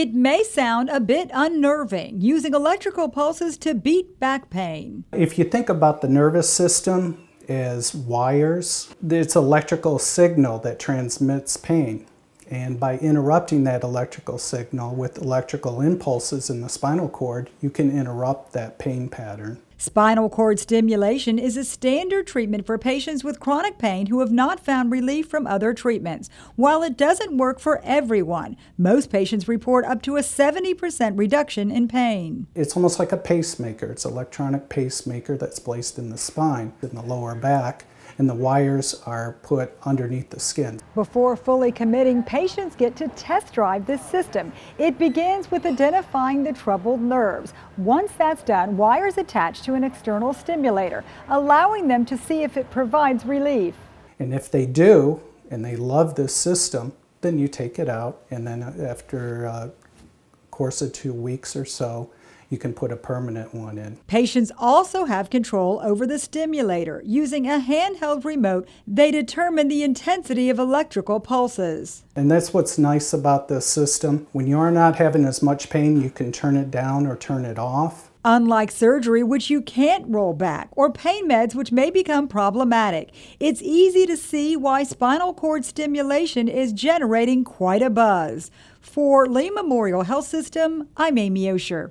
It may sound a bit unnerving, using electrical pulses to beat back pain. If you think about the nervous system as wires, it's electrical signal that transmits pain. And by interrupting that electrical signal with electrical impulses in the spinal cord, you can interrupt that pain pattern. Spinal cord stimulation is a standard treatment for patients with chronic pain who have not found relief from other treatments. While it doesn't work for everyone, most patients report up to a 70% reduction in pain. It's almost like a pacemaker. It's an electronic pacemaker that's placed in the spine, in the lower back, and the wires are put underneath the skin. Before fully committing, patients get to test drive this system. It begins with identifying the troubled nerves. Once that's done, wires attach to an external stimulator, allowing them to see if it provides relief. And if they do, and they love this system, then you take it out, and then after a course of 2 weeks or so, you can put a permanent one in. Patients also have control over the stimulator. Using a handheld remote, they determine the intensity of electrical pulses. And that's what's nice about this system. When you're not having as much pain, you can turn it down or turn it off. Unlike surgery, which you can't roll back, or pain meds, which may become problematic, it's easy to see why spinal cord stimulation is generating quite a buzz. For Lee Memorial Health System, I'm Amy Osher.